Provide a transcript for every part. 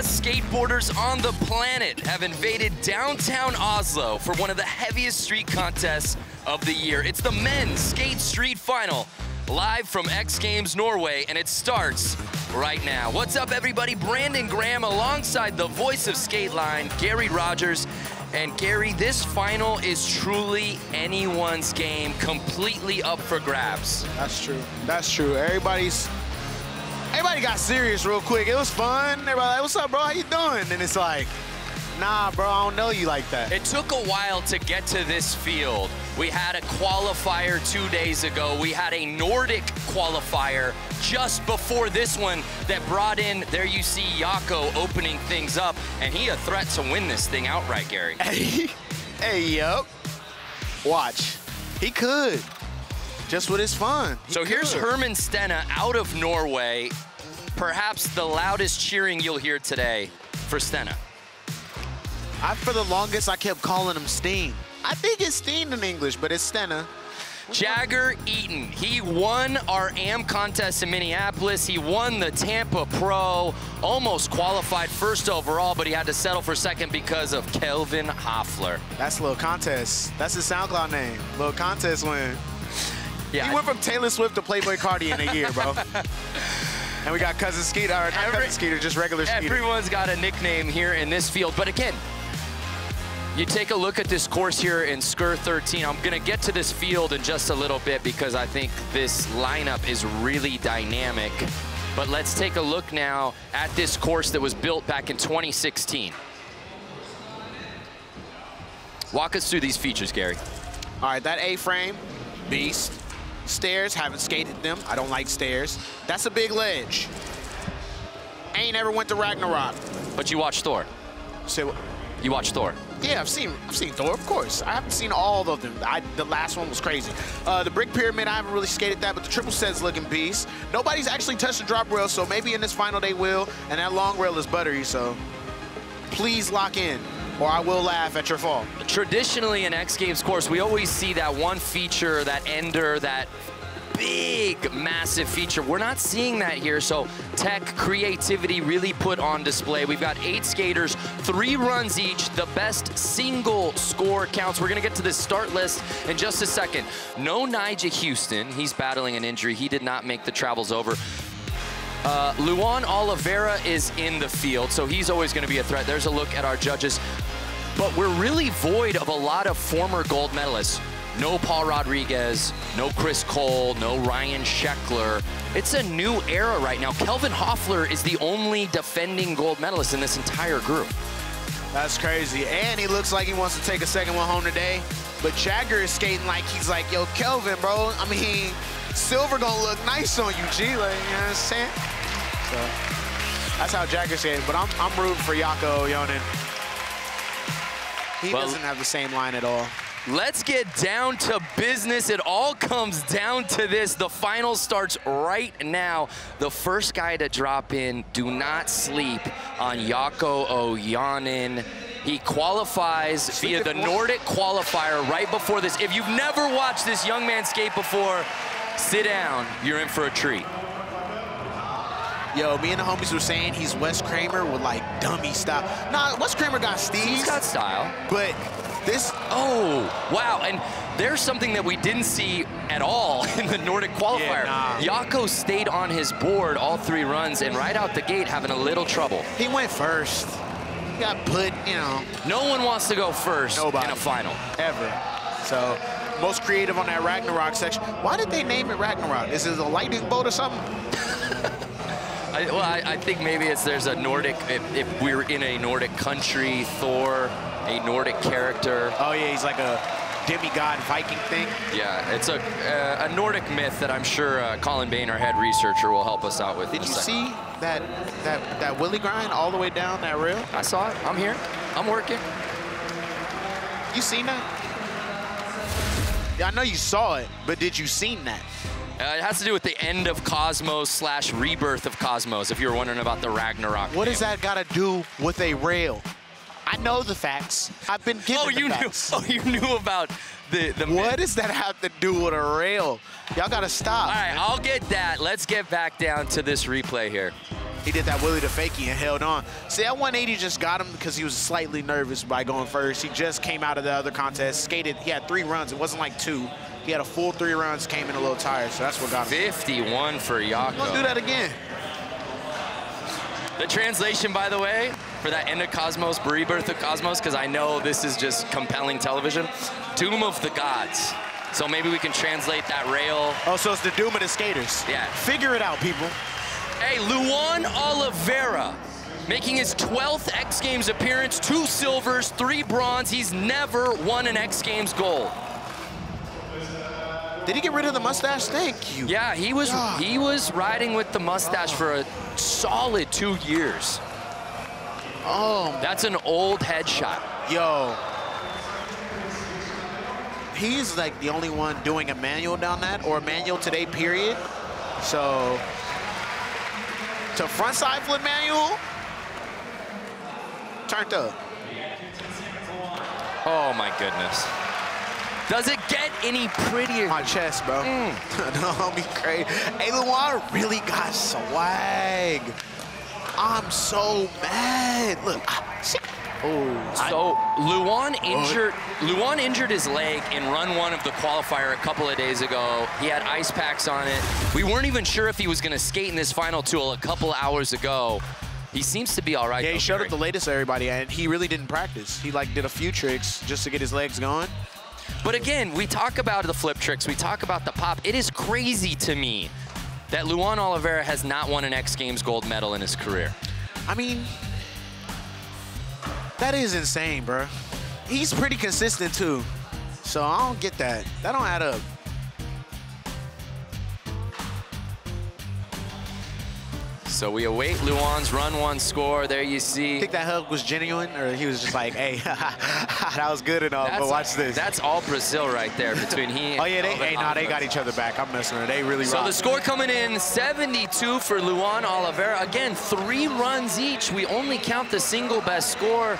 best skateboarders on the planet have invaded downtown Oslo for one of the heaviest street contests of the year. It's the Men's Skate Street Final, live from X Games Norway, and it starts right now. What's up, everybody? Brandon Graham alongside the voice of Skateline, Gary Rogers. And Gary, this final is truly anyone's game, completely up for grabs. That's true. That's true. Everybody got serious real quick. It was fun. Everybody like, what's up, bro? How you doing? And it's like, nah, bro, I don't know you like that. It took a while to get to this field. We had a qualifier 2 days ago. We had a Nordic qualifier just before this one that brought in, there you see Jaakko opening things up, and he a threat to win this thing outright, Gary. Hey, yup. Watch. He could. Just what is fun. So here's Herman Stenna out of Norway. Perhaps the loudest cheering you'll hear today for Stenna. For the longest, I kept calling him Steen. I think it's Steen in English, but it's Stenna. Jagger Eaton, he won our AM contest in Minneapolis. He won the Tampa Pro, almost qualified first overall, but he had to settle for second because of Kelvin Hoefler. That's Lil Contest. That's his SoundCloud name. Lil Contest win. Yeah, he went from Taylor Swift to Playboi Carti in a year, bro. And we got Cousin Skeeter, or not Cousin Skeeter, just regular Skeeter. Everyone's got a nickname here in this field, but again, you take a look at this course here in Skur 13. I'm gonna get to this field in just a little bit because I think this lineup is really dynamic. But let's take a look now at this course that was built back in 2016. Walk us through these features, Gary. All right, that A-frame, beast. Stairs, haven't skated them. I don't like stairs. That's a big ledge. I ain't ever went to Ragnarok. But you watched Thor. So you watched Thor. Yeah, I've seen Thor, of course. I haven't seen all of them. The last one was crazy. The brick pyramid, I haven't really skated that, but the triple set's looking beast. Nobody's actually touched the drop rail, so maybe in this final they will, and that long rail is buttery, so please lock in, or I will laugh at your fall. Traditionally in X Games course, we always see that one feature, that ender, that big, massive feature. We're not seeing that here, so tech, creativity really put on display. We've got 8 skaters, 3 runs each, the best single score counts. We're gonna get to this start list in just a second. No Nyjah Houston, he's battling an injury. He did not make the travels over. Luan Oliveira is in the field, so he's always gonna be a threat. There's a look at our judges. But we're really void of a lot of former gold medalists. No Paul Rodriguez, no Chris Cole, no Ryan Sheckler. It's a new era right now. Kelvin Hoefler is the only defending gold medalist in this entire group. That's crazy, and he looks like he wants to take a second one home today, but Jagger is skating like he's like, yo, Kelvin, bro, I mean, silver gonna look nice on you, G, like, you know what I'm saying? So, that's how Jagger's skating, but I'm rooting for Jaakko Ojanen. He doesn't have the same line at all. Let's get down to business. It all comes down to this. The final starts right now. The first guy to drop in, do not sleep on Jaakko Ojanen. He qualifies via the Nordic qualifier right before this. If you've never watched this young man skate before, sit down. You're in for a treat. Yo, me and the homies were saying he's Wes Kramer with like dummy style. Nah, Wes Kramer got steez. He's got style. But this, oh, wow, and there's something that we didn't see at all in the Nordic qualifier. Yeah, nah. Jaakko stayed on his board all 3 runs and right out the gate having a little trouble. He went first. He got put, you know. No one wants to go first in a final. Ever. So, most creative on that Ragnarok section. Why did they name it Ragnarok? Is it a lightning bolt or something? I think maybe it's there's a Nordic, if we're in a Nordic country, Thor, a Nordic character. Oh yeah, he's like a demigod Viking thing. Yeah, it's a Nordic myth that I'm sure Colin Bain, our head researcher, will help us out with. Did you see that Willie grind all the way down that rail? I saw it. I'm here. I'm working. You seen that? I know you saw it, but did you seen that? It has to do with the end of Cosmos / rebirth of Cosmos, if you were wondering about the Ragnarok game. What does that got to do with a rail? I know the facts. I've been given the facts. Oh, you knew about the What does that have to do with a rail? Y'all got to stop. All right, I'll get that. Let's get back down to this replay here. He did that willy to fakie and held on. See, that 180 just got him because he was slightly nervous by going first. He just came out of the other contest, skated. He had 3 runs. It wasn't like 2. He had a full 3 runs, came in a little tired, so that's what got him. 51 for Jaakko. Don't do that again. The translation, by the way, for that End of Cosmos, Rebirth of Cosmos, because I know this is just compelling television, Doom of the Gods. So maybe we can translate that rail. Oh, so it's the Doom of the Skaters. Yeah. Figure it out, people. Hey, Luan Oliveira, making his 12th X Games appearance, 2 silvers, 3 bronze. He's never won an X Games gold. Did he get rid of the mustache? Thank you. Yeah, he was riding with the mustache for a solid 2 years. Oh, that's an old headshot. Yo, he's like the only one doing a manual down that, or a manual today, period. So to frontside flip manual, turned up. Oh my goodness. Does it get any prettier? My chest, bro. No, be crazy. Hey, Luan really got swag. I'm so mad. Look. Luan injured his leg in run 1 of the qualifier a couple of days ago. He had ice packs on it. We weren't even sure if he was going to skate in this final tool a couple hours ago. He seems to be all right. Yeah, he showed up the latest to everybody, and he really didn't practice. He like did a few tricks just to get his legs going. But again, we talk about the flip tricks, we talk about the pop. It is crazy to me that Luan Oliveira has not won an X Games gold medal in his career. I mean, that is insane, bro. He's pretty consistent too. So I don't get that. That don't add up. So we await Luan's run 1 score. There you see. I think that hug was genuine, or he was just like, hey, that was good and all, but watch this. That's all Brazil right there between he and oh, yeah, they got each other back. I'm messing with it. They really rocked. So the score coming in, 72 for Luan Oliveira. Again, 3 runs each. We only count the single best score.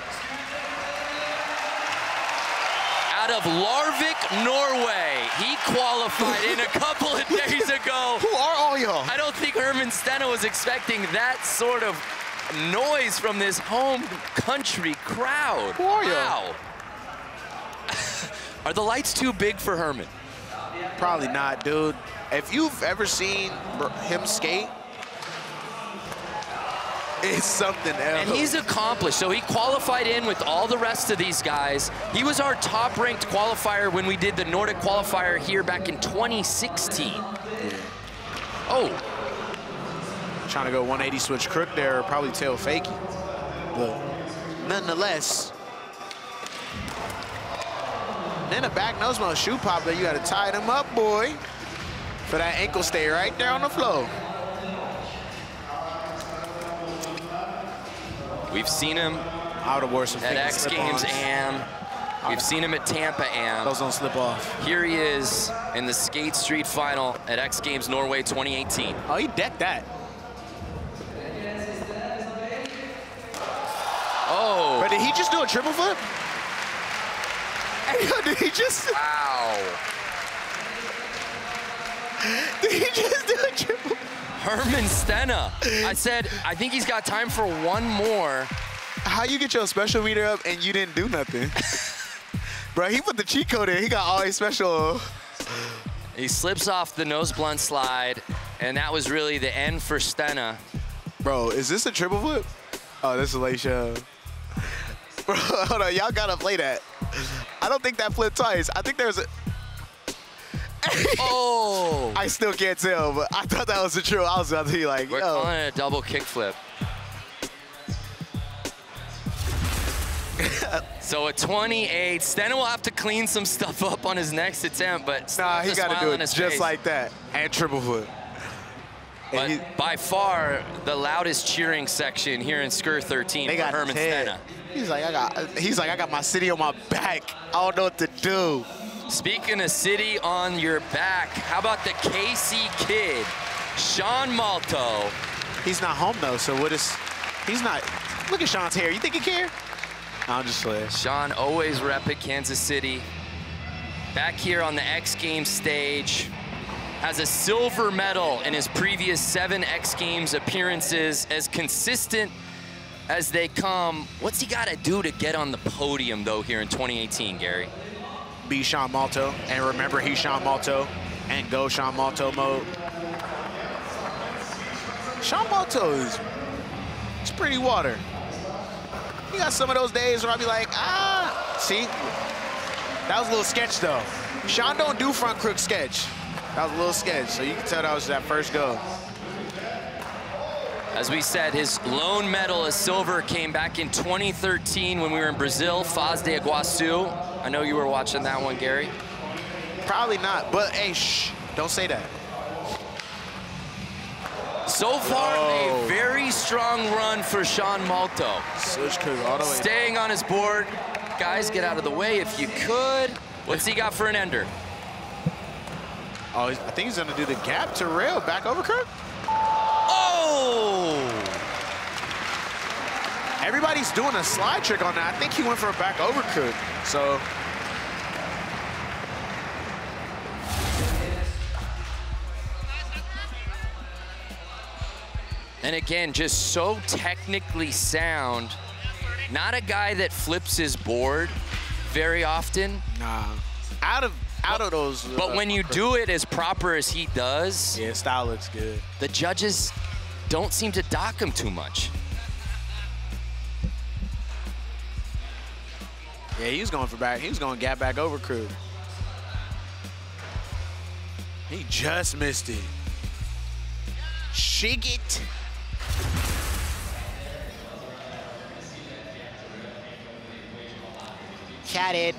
Out of Larvik, Norway. He qualified in a couple of days ago. Who are all y'all? I don't think Herman Stenna was expecting that sort of noise from this home country crowd. Who are y'all? Wow. Are the lights too big for Herman? Probably not, dude. If you've ever seen him skate, it's something else. And he's accomplished. So he qualified in with all the rest of these guys. He was our top-ranked qualifier when we did the Nordic qualifier here back in 2016. Oh. Trying to go 180 switch crook there, probably tail fakie. But nonetheless, then a back nosemo shoe pop there. You got to tie them up, boy, for that ankle stay right there on the floor. We've seen him out of Warsaw at X Games AM. We've seen him at Tampa AM. Those don't slip off. Here he is in the Skate Street Final at X Games Norway 2018. Oh, he decked that. Oh. But did he just do a triple flip? Hey, yo, did he just? Wow. Did he just do a triple flip? Herman Stenna. I said, I think he's got time for 1 more. How you get your special meter up and you didn't do nothing? Bro, he put the cheat code in. He got all his special. He slips off the nose blunt slide, and that was really the end for Stenna. Bro, is this a triple flip? Oh, this is a late show. Bro, hold on. Y'all got to play that. I don't think that flipped twice. I think there's a... Oh! I still can't tell, but I thought that was the truth. I was about to be like, we're calling it a double kickflip. So a 28. Stenna will have to clean some stuff up on his next attempt, but nah, he got to do it just like that. And triple flip. But he, by far the loudest cheering section here in Skur 13 for Herman Stenna. He's like, I got my city on my back. I don't know what to do. Speaking of city on your back, how about the KC kid, Sean Malto? He's not home though, so what is, he's not, look at Sean's hair. You think he cares? I'm just saying. Sean always repping Kansas City. Back here on the X Games stage. has a silver medal in his previous 7 X Games appearances, as consistent as they come. What's he got to do to get on the podium, though, here in 2018, Gary? Be Sean Malto, and remember he's Sean Malto, and go Sean Malto mode. Sean Malto is, it's pretty water. You got some of those days where I'll be like, ah, see? That was a little sketch, though. Sean don't do front crook sketch. That was a little sketch, so you can tell that was that first go. As we said, his lone medal as silver came back in 2013 when we were in Brazil, Foz de Iguaçu. I know you were watching that one, Gary. Probably not, but hey, shh, don't say that. So far, a very strong run for Sean Malto. Staying on his board. Guys, get out of the way if you could. What's he got for an ender? Oh, I think he's gonna do the gap to rail, back over curve. Oh! Everybody's doing a slide trick on that. I think he went for a back over curve, so. And again, just so technically sound. Not a guy that flips his board very often. Nah. Out of those. But when you do it as proper as he does. Yeah, style looks good. The judges don't seem to dock him too much. Yeah, he was going for back. He was going gap back over crew. He just missed it. Shake it. Cat it.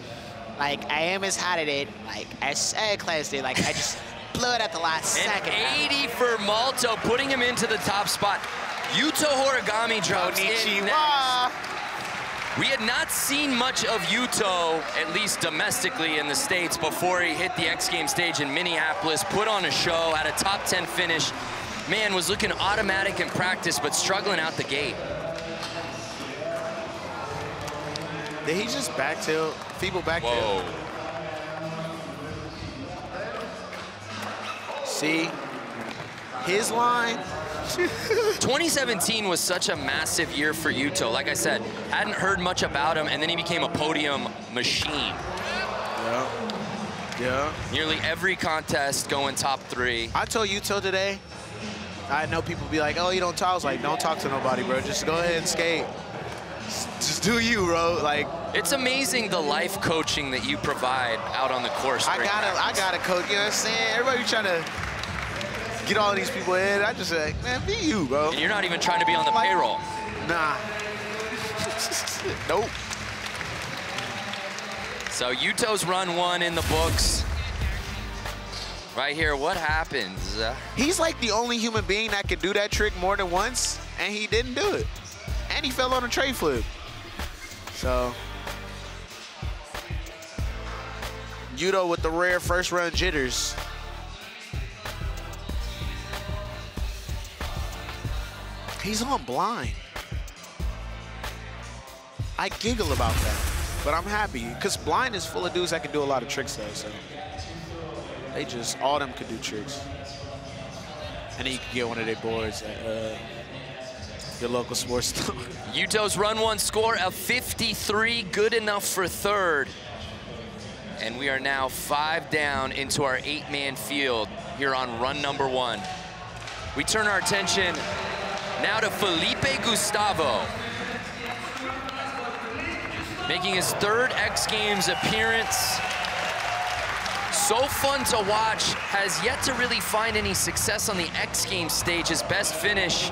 Like, I am as hot at it. Like, I cleansed it. Like, I just blew it at the last second. 80 for Malto, putting him into the top spot. Yuto Horigome drops in next. We had not seen much of Yuto, at least domestically in the States, before he hit the X Games stage in Minneapolis, put on a show, had a top 10 finish. Man, was looking automatic in practice, but struggling out the gate. Did he just back tail? Feeble back tail. See? His line. 2017 was such a massive year for Yuto. Like I said, hadn't heard much about him, and then he became a podium machine. Yeah. Yeah. Nearly every contest going top 3. I told Yuto today, I know people be like, oh, you don't talk. I was like, don't talk to nobody, bro. Just go ahead and skate. Just do you, bro. Like, it's amazing the life coaching that you provide out on the course. I gotta coach. You know what I'm saying? Everybody trying to get all these people in. I just like, man, be you, bro. And you're not even trying to be on the payroll. Nah. Nope. So Yuto's run 1 in the books. Right here, what happens? He's like the only human being that could do that trick more than once, and he didn't do it. And he fell on a tray flip. So, Yuto with the rare first run jitters. He's on blind. I giggle about that, but I'm happy, because blind is full of dudes that can do a lot of tricks, though, so. They just, all of them could do tricks. And he could get one of their boards at, your local sports store. Yuto's run 1 score of 53, good enough for 3rd. And we are now 5 down into our 8-man field here on run number 1. We turn our attention now to Felipe Gustavo. Making his 3rd X Games appearance. So fun to watch, has yet to really find any success on the X Games stage. His best finish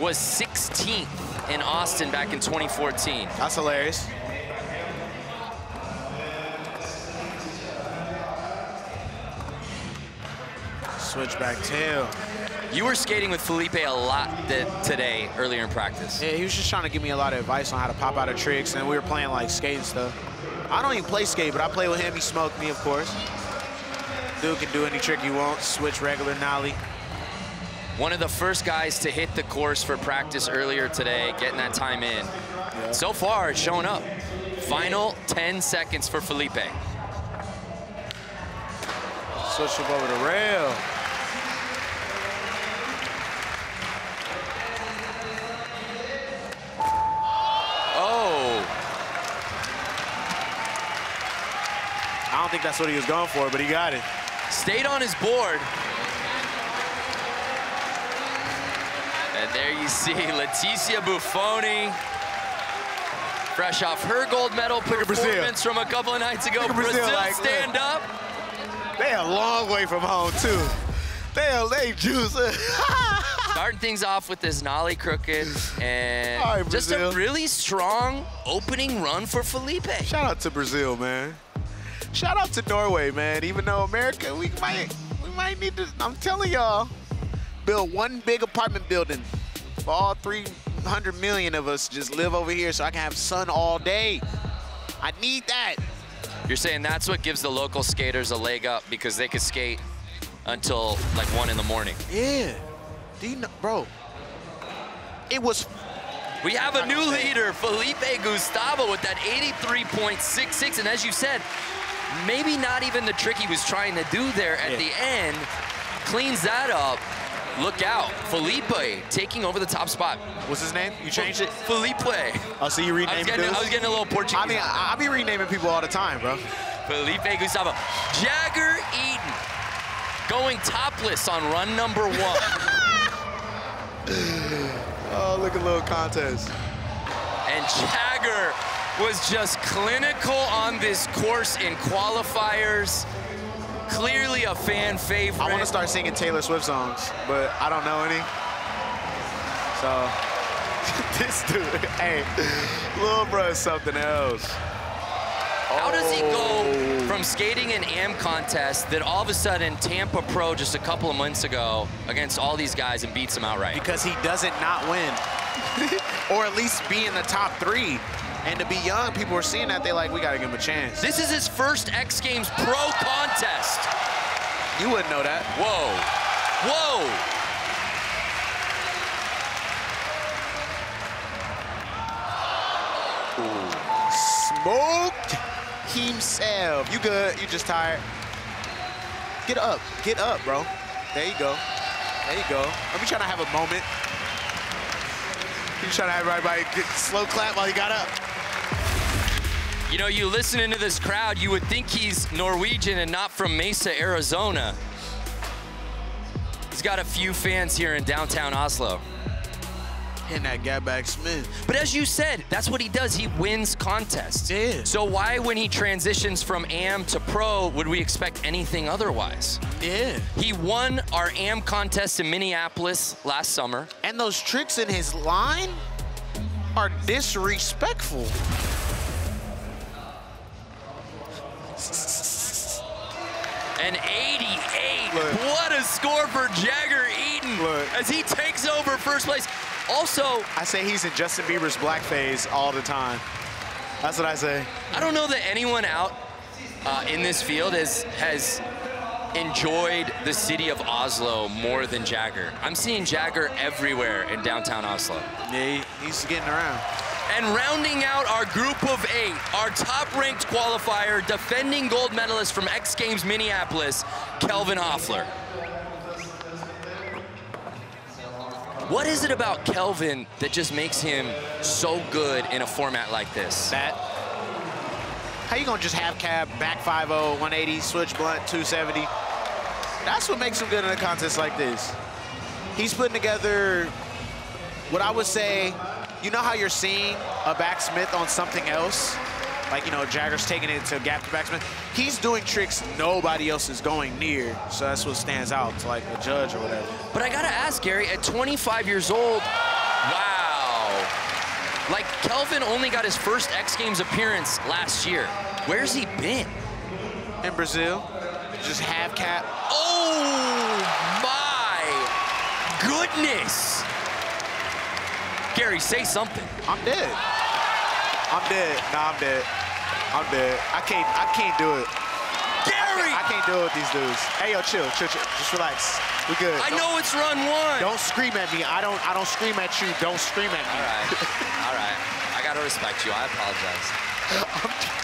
was 16th in Austin back in 2014. That's hilarious. Switchback tail. You were skating with Felipe a lot today, earlier in practice. Yeah, he was just trying to give me a lot of advice on how to pop out of tricks, and we were playing like skate and stuff. I don't even play skate, but I play with him. He smoked me, of course. Dude can do any trick you want, switch, regular, nollie. One of the first guys to hit the course for practice earlier today, getting that time in. Yeah. So far, it's showing up. Final 10 seconds for Felipe. Switch him over the rail. think that's what he was going for, but he got it. Stayed on his board. And there you see Leticia Bufoni, fresh off her gold medal performance from a couple of nights ago. Brazil like, stand up. They a long way from home, too. They juice. Starting things off with this nollie crooked, and right, just a really strong opening run for Felipe. Shout out to Brazil, man. Shout out to Norway, man. Even though America, we might need to, I'm telling y'all, build one big apartment building for all 300 million of us, just live over here so I can have sun all day. I need that. You're saying that's what gives the local skaters a leg up because they could skate until like 1 in the morning. Yeah, bro, it was. We have a new leader, Felipe Gustavo, with that 83.66. And as you said, maybe not even the trick he was trying to do there at the end, cleans that up. Look out, Felipe taking over the top spot. What's his name? You changed it? Felipe. Oh, so you renamed it? I was getting a little Portuguese. I mean, I'll be renaming people all the time, bro. Felipe Gustavo. Jagger Eaton going topless on run number 1. Oh, look at little contest. And Jagger was just clinical on this course in qualifiers. Clearly a fan favorite. I want to start singing Taylor Swift songs, but I don't know any. So, this dude, hey, little bro is something else. How does he go from skating an AM contest that all of a sudden Tampa Pro just a couple of months ago against all these guys and beats them outright? Because he doesn't not win, or at least be in the top 3. And to be young, people are seeing that, they're like, we gotta give him a chance. This is his first X Games Pro contest. You wouldn't know that. Whoa, whoa. Ooh. Smoked himself. You good, you just tired. Get up, bro. There you go, there you go. Let me try to have a moment. You trying to have everybody get slow clap while he got up. You know, you listening to this crowd, you would think he's Norwegian and not from Mesa, Arizona. He's got a few fans here in downtown Oslo. And that guy back Smith. But as you said, that's what he does. He wins contests. Yeah. So why, when he transitions from AM to Pro, would we expect anything otherwise? Yeah. He won our AM contest in Minneapolis last summer. And those tricks in his line are disrespectful. An 88. Look. What a score for Jagger Eaton. Look. As he takes over first place. Also, I say he's in Justin Bieber's blackface all the time. That's what I say. I don't know that anyone out in this field has enjoyed the city of Oslo more than Jagger. I'm seeing Jagger everywhere in downtown Oslo. Yeah, he's getting around. And rounding out our group of 8, our top-ranked qualifier, defending gold medalist from X Games Minneapolis, Kelvin Hoefler. What is it about Kelvin that just makes him so good in a format like this? Matt, how you gonna just half cab, back 5-0, 180, switch blunt, 270? That's what makes him good in a contest like this. He's putting together what I would say, you know how you're seeing a backsmith on something else? Like, you know, Jagger's taking it to gap to backsmith. He's doing tricks nobody else is going near, so that's what stands out to, like, a judge or whatever. But I gotta ask, Gary, at 25 years old, wow. Like, Kelvin only got his first X Games appearance last year. Where's he been? In Brazil, just half cap. Oh, my goodness. Gary, say something. I'm dead. I'm dead. Nah, I'm dead. I'm dead. I can't do it. Gary! I can't do it with these dudes. Hey, yo, chill. Just relax. We good. I know it's run 1. Don't scream at me. I don't scream at you. Don't scream at me. All right. All right. I got to respect you. I apologize.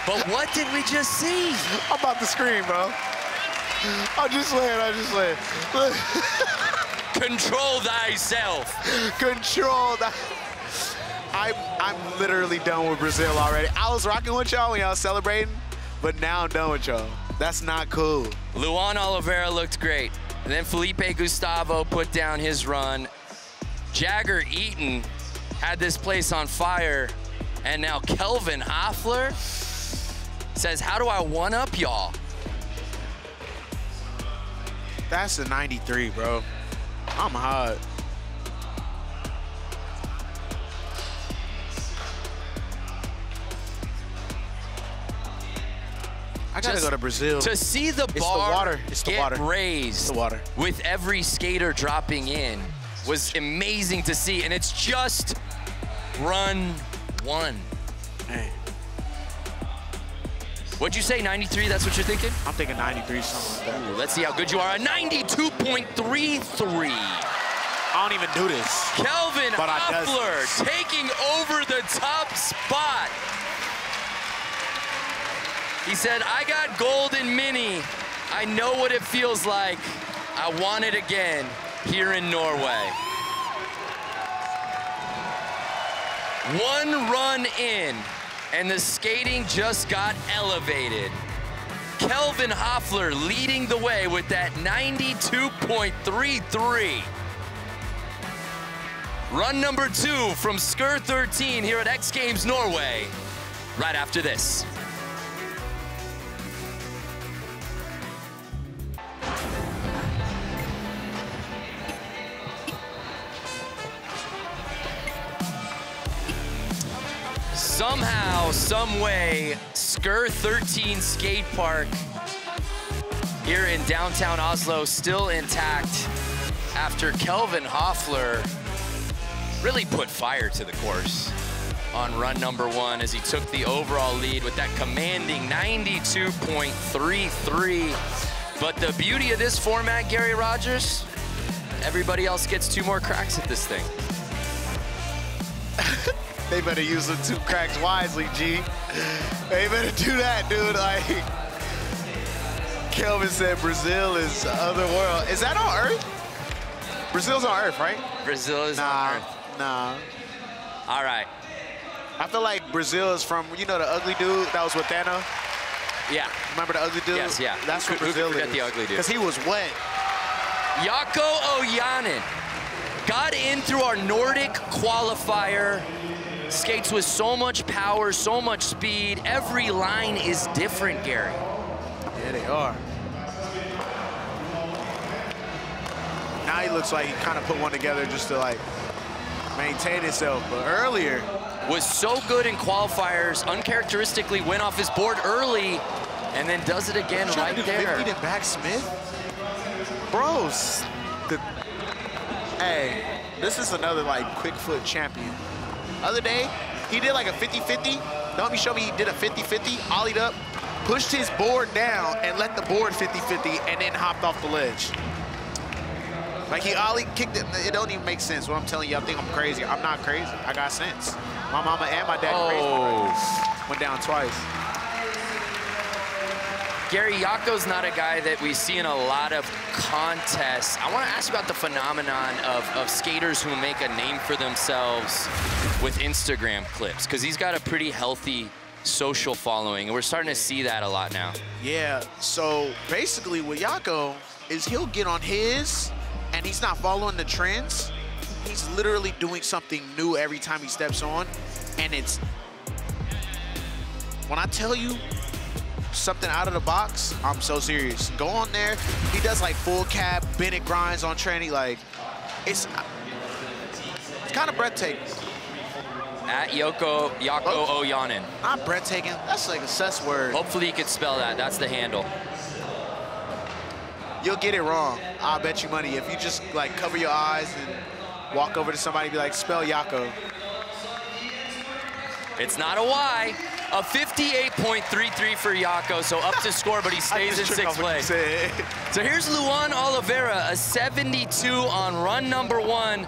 But what did we just see? I'm about to scream, bro. I just land. Control thyself. Control thyself. I'm literally done with Brazil already. I was rocking with y'all when y'all celebrating, but now I'm done with y'all. That's not cool. Luan Oliveira looked great. And then Felipe Gustavo put down his run. Jagger Eaton had this place on fire. And now Kelvin Hoefler says, how do I one-up y'all? That's a 93, bro. I'm hot. I gotta go to Brazil. To see the bar get raised with every skater dropping in was amazing to see. And it's just run one. Man. What'd you say, 93? That's what you're thinking? I'm thinking 93, something like that. Ooh, let's see how good you are. 92.33. I don't even do this. Kelvin Hoefler taking over the top spot. He said, I got gold in Mini. I know what it feels like. I want it again here in Norway. One run in, and the skating just got elevated. Kelvin Hoefler leading the way with that 92.33. Run number two from Skur 13 here at X Games Norway, right after this. Somehow, someway, Skur 13 skate park here in downtown Oslo still intact after Kelvin Hoefler really put fire to the course on run number one as he took the overall lead with that commanding 92.33. But the beauty of this format, Gary Rogers, everybody else gets two more cracks at this thing. They better use the two cracks wisely, G. They better do that, dude. Like, Kelvin said Brazil is the other world. Is that on Earth? Brazil's on Earth, right? Brazil is on Earth. Nah. All right. I feel like Brazil is from, you know, the ugly dude that was with Thanos? Yeah. Remember the ugly dude? Yes, yeah. That's what Brazil is. The ugly dude. Because he was wet. Jaakko Ojanen got in through our Nordic qualifier. Skates with so much power, so much speed. Every line is different, Gary. Yeah, they are. Now he looks like he kind of put one together just to like maintain himself. But earlier was so good in qualifiers, uncharacteristically went off his board early and then does it again right there. 50 to back Smith? Bros. Hey, this is another like quick foot champion. Other day, he did like a 50-50. Don't show me he did a 50-50, ollied up, pushed his board down, and let the board 50-50, and then hopped off the ledge. Like he ollied, kicked it. It don't even make sense. What I'm telling you, I think I'm crazy. I'm not crazy. I got sense. My mama and my dad crazy. Went down twice. Gary, Jaakko's not a guy that we see in a lot of contests. I want to ask about the phenomenon of skaters who make a name for themselves with Instagram clips, because he's got a pretty healthy social following, and we're starting to see that a lot now. Yeah, so basically with Jaakko is he'll get on his, and he's not following the trends. He's literally doing something new every time he steps on, and it's, when I tell you, something out of the box, I'm so serious. Go on there. He does like full cab, Bennett grinds on tranny. Like, it's kind of breathtaking. At Jaakko Ojanen. Not breathtaking. That's like a sus word. Hopefully you could spell that. That's the handle. You'll get it wrong. I'll bet you money. If you just like cover your eyes and walk over to somebody and be like, spell Jaakko. It's not a Y. A 58.33 for Jaakko, so up to score, but he stays in sixth place. So here's Luan Oliveira, a 72 on run number one,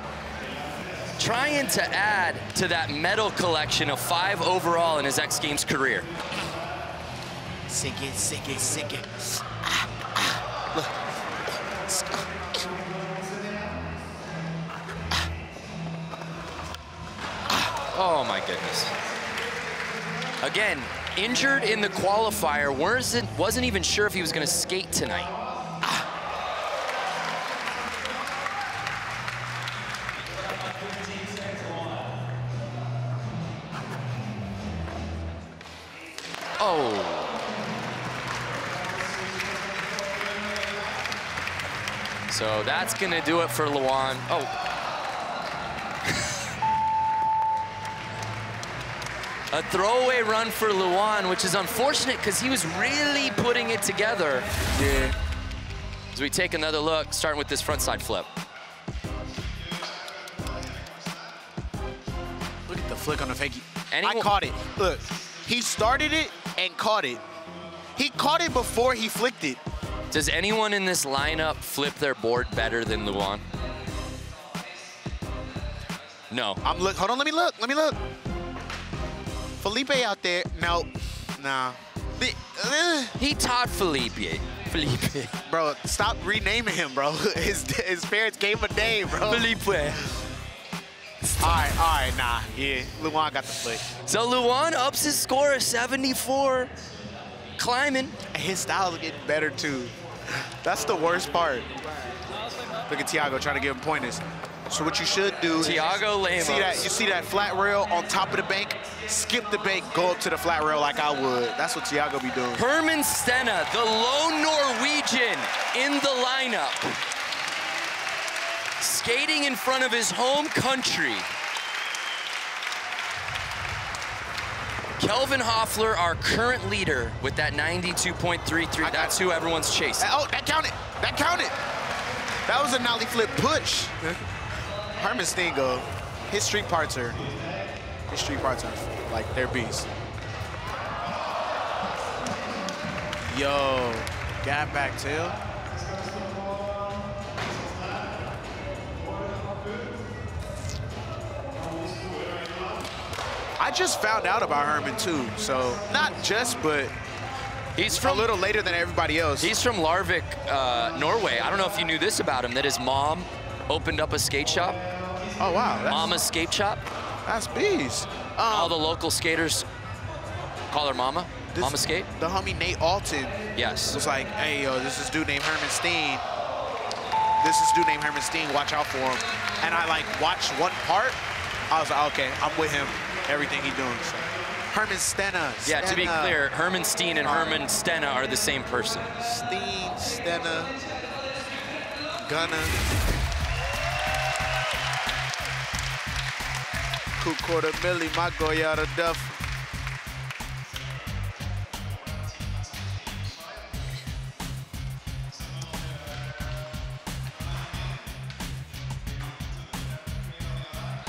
trying to add to that medal collection of 5 overall in his X Games career. Sink it, sink it, sink it. Ah, ah, look. Oh my goodness. Again, injured in the qualifier, wasn't even sure if he was going to skate tonight. Oh. So that's going to do it for Luan. Oh. A throwaway run for Luan, which is unfortunate because he was really putting it together. Yeah. As we take another look, starting with this frontside flip. Look at the flick on the fakie. I caught it. Look, he started it and caught it. He caught it before he flicked it. Does anyone in this lineup flip their board better than Luan? No. Hold on, let me look. Felipe out there, no, nah. He taught Felipe. Bro, stop renaming him, bro. His parents gave him a name, bro. Felipe. All right, nah, yeah. Luan got the flick. So Luan ups his score of 74, climbing. His style's getting better too. That's the worst part. Look at Thiago trying to give him pointers. So what you should do is Thiago Lemos. You see that flat rail on top of the bank? Skip the bank, go up to the flat rail like I would. That's what Thiago be doing. Herman Stenna, the lone Norwegian in the lineup. Skating in front of his home country. Kelvin Hoefler, our current leader with that 92.33. That's who everyone's chasing. Oh, that counted. That counted. That was a nollie flip push. Herman Stenna, his street parts are, like they're beasts. Yo, gap back tail. I just found out about Herman too, so not just, but he's from, a little later than everybody else. He's from Larvik, Norway. I don't know if you knew this about him, that his mom opened up a skate shop. Oh, wow. Mama's skate shop. That's beast. All the local skaters call her Mama. Mama Skate. The homie Nate Alton. Yes. Was like, hey, yo, this is dude named Herman Steen. Watch out for him. And I like watched one part. I was like, okay, I'm with him. Everything he doing. So. Herman Stenna. Yeah, to be clear, Herman Steen and Herman Stenna are the same person. Steen, Stenna, Gunna. Quarter milli, my Goyada Duff.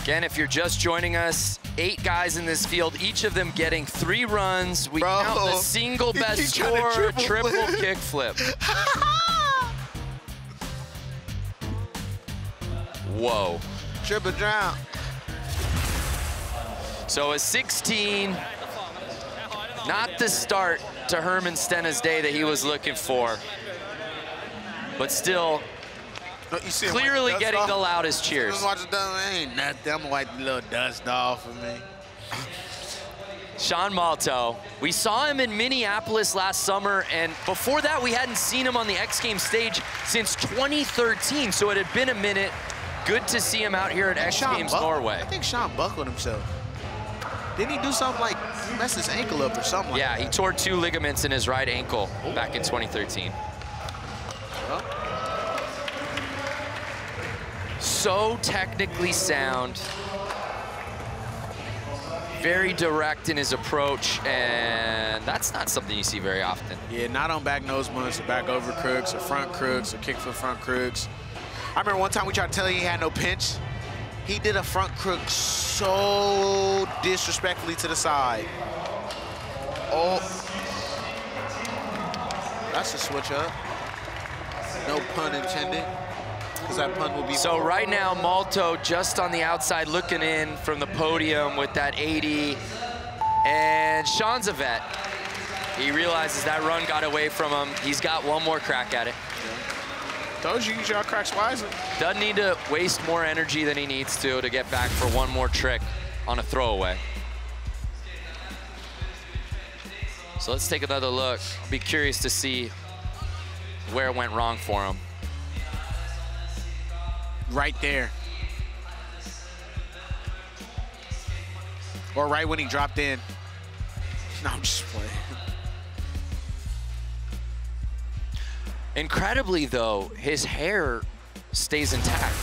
Again, if you're just joining us, 8 guys in this field, each of them getting 3 runs. We count the single best scorer, triple kick flip. Whoa. Triple drown. So a 16, not the start to Herman Stenna's day that he was looking for, but still clearly getting the loudest cheers. Ain't nothing. I'm gonna wipe the little dust off of me. Sean Malto, we saw him in Minneapolis last summer, and before that we hadn't seen him on the X Games stage since 2013, so it had been a minute. Good to see him out here at X Games Norway. I think Sean buckled himself. Didn't he do something like mess his ankle up or something? Yeah, like that? He tore 2 ligaments in his right ankle back in 2013. So technically sound, very direct in his approach, and that's not something you see very often. Yeah, not on back nose ones or back over crooks or front crooks or kick for front crooks. I remember one time we tried to tell you he had no pinch. He did a front crook so disrespectfully to the side. Oh. That's a switch up. No pun intended, because that pun will be. So right now, Malto just on the outside looking in from the podium with that 80. And Sean's a vet. He realizes that run got away from him. He's got one more crack at it. Told you, use your cracks wisely. Doesn't need to waste more energy than he needs to get back for one more trick on a throwaway. So let's take another look. I'll be curious to see where it went wrong for him. Right there. Or right when he dropped in. No, I'm just playing. Incredibly, though, his hair stays intact.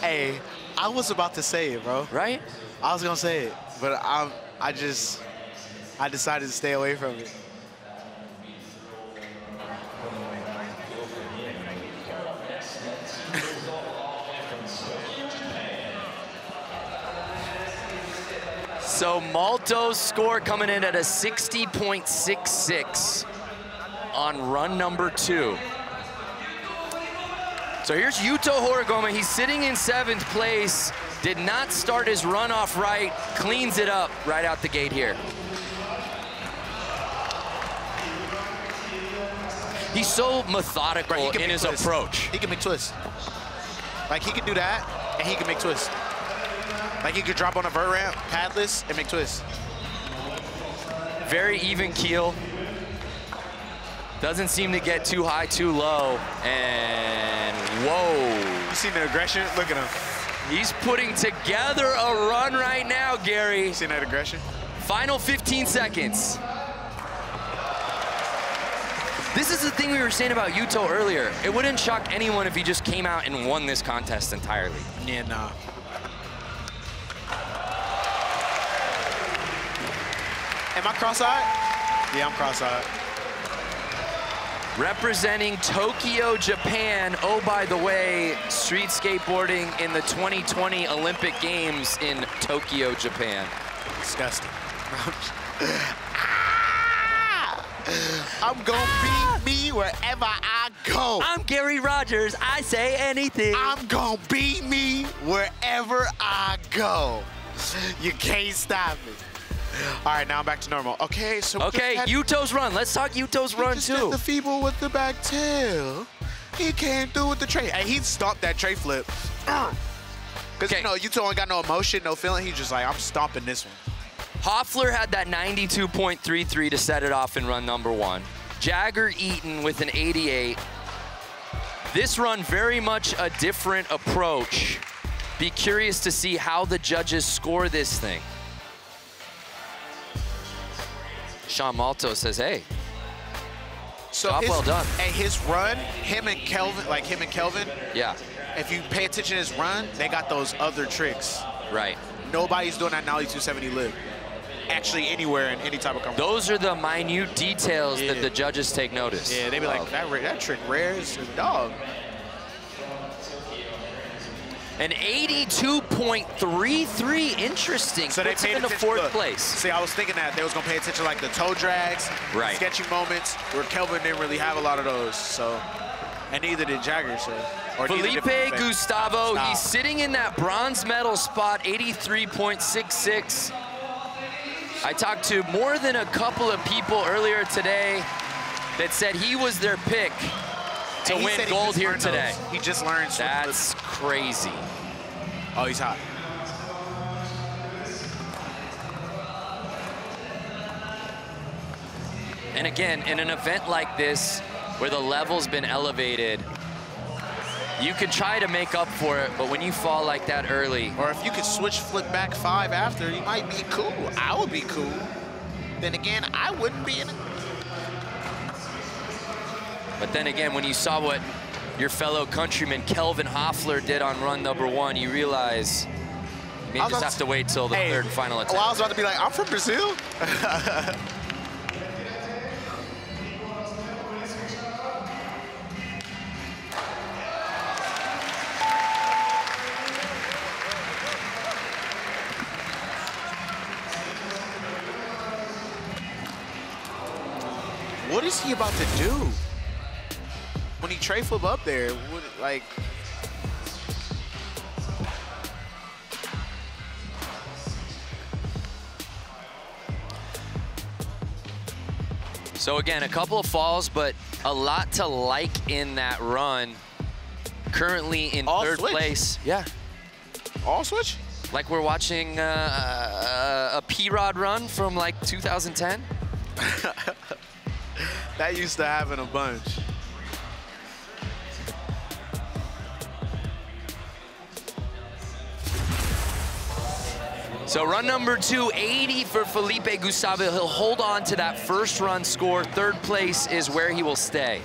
Hey, I was about to say it, bro. Right? I was gonna say it, but I decided to stay away from it. So Malto's score coming in at a 60.66 on run number 2. So here's Yuto Horigome. He's sitting in 7th place. Did not start his run off right. Cleans it up right out the gate here. He's so methodical in his approach. He can make twists. Like, he can do that, and he can make twists. Like, he could drop on a vert ramp, padless, and make twists. Very even keel. Doesn't seem to get too high, too low, and whoa. You seen the aggression? Look at him. He's putting together a run right now, Gary. You seen that aggression? Final 15 seconds. This is the thing we were saying about Yuto earlier. It wouldn't shock anyone if he just came out and won this contest entirely. Yeah, nah. Am I cross-eyed? Yeah, I'm cross-eyed. Representing Tokyo, Japan. Oh, by the way, street skateboarding in the 2020 Olympic Games in Tokyo, Japan. Disgusting. I'm gonna be me wherever I go. I'm Gary Rogers, I say anything. I'm gonna be me wherever I go. You can't stop me. All right, now I'm back to normal. Okay, so Yuto's run. Let's talk Yuto's run too. Just the feeble with the back tail. He can't do with the tray. And he stomped that tray flip. Because you know Yuto ain't got no emotion, no feeling. He's just like, I'm stomping this one. Hoefler had that 92.33 to set it off in run number 1. Jagger Eaton with an 88. This run very much a different approach. Be curious to see how the judges score this thing. Sean Malto says, hey, so job well done. And his run, him and Kelvin, yeah. If you pay attention to his run, they got those other tricks. Right. Nobody's doing that nollie 270 live. Actually, anywhere in any type of competition. Those are the minute details that the judges take notice. Yeah, they be like, that trick rare is a dog. An 82.33, interesting. So they paid attention to 4th place. See, I was thinking that they was gonna pay attention to like the toe drags, right. Sketchy moments, where Kelvin didn't really have a lot of those. So, and neither did Jagger. So, or Felipe Gustavo, he's sitting in that bronze medal spot, 83.66. I talked to more than a couple of people earlier today that said he was their pick to win gold here today. He just learned. That's crazy. Oh, he's hot. And again, in an event like this, where the level's been elevated, you can try to make up for it, but when you fall like that early. Or if you could switch flip back 5 after, you might be cool. I would be cool. Then again, I wouldn't be in it. But then again, when you saw what your fellow countryman Kelvin Hoefler did on run number 1, you realize you may just have to wait till the third and final attempt. Well, I was about to be like, I'm from Brazil. What is he about to do? When he tray flip up there, would it, like... So again, a couple of falls, but a lot to like in that run. Currently in third place. Yeah. All switch? Like we're watching a P-Rod run from like 2010. That used to happen a bunch. So run number 280 for Felipe Gustavo. He'll hold on to that first run score. Third place is where he will stay.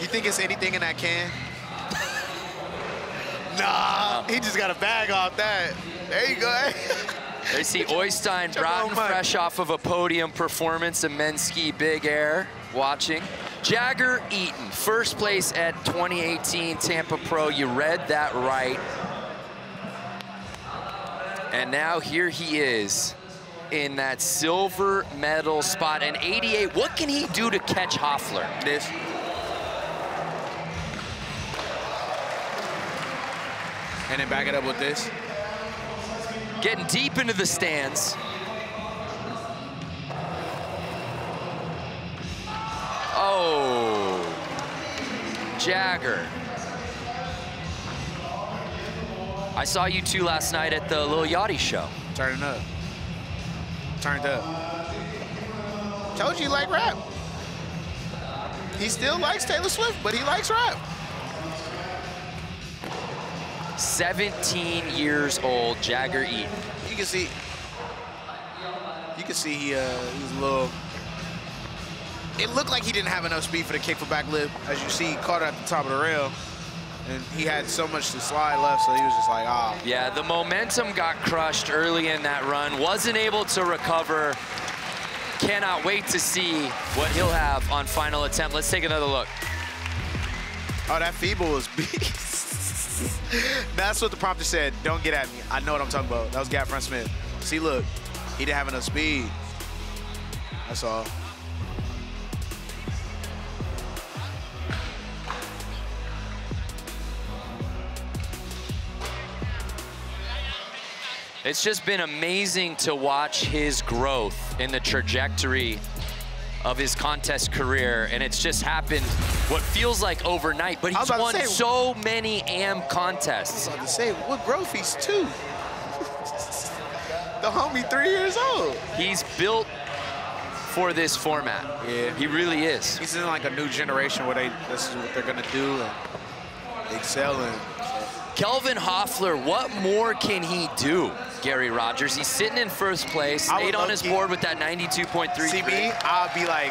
You think it's anything in that can? Nah, he just got a bag off that. There you go. They see Oystein Bryn fresh off of a podium performance in men's ski big air watching. Jagger Eaton, first place at 2018 Tampa Pro. You read that right. And now here he is in that silver medal spot. And 88, what can he do to catch Hoefler? This. And then back it up with this. Getting deep into the stands. Oh, Jagger. I saw you two last night at the Lil Yachty show. Turning up. Turned up. Told you he liked rap. He still likes Taylor Swift, but he likes rap. 17 years old, Jagger Eaton. You can see he was a little. It looked like he didn't have enough speed for the kick for back lip. As you see, he caught it at the top of the rail. And he had so much to slide left, so he was just like, ah. Oh. Yeah, the momentum got crushed early in that run. Wasn't able to recover. Cannot wait to see what he'll have on final attempt. Let's take another look. Oh, that feeble was beast. That's what the prompter said. Don't get at me. I know what I'm talking about. That was Gap Front Smith. See, look, he didn't have enough speed. That's all. It's just been amazing to watch his growth in the trajectory of his contest career, and it's just happened what feels like overnight, but he's won so many AM contests. I was about to say, what growth he's too. The homie 3 years old. He's built for this format. Yeah. He really is. He's in like a new generation where this is what they're gonna do and excel in. Kelvin Hoefler, what more can he do? Gary Rogers, he's sitting in first place, stayed on his board with that 92.33. See me, I'll be like,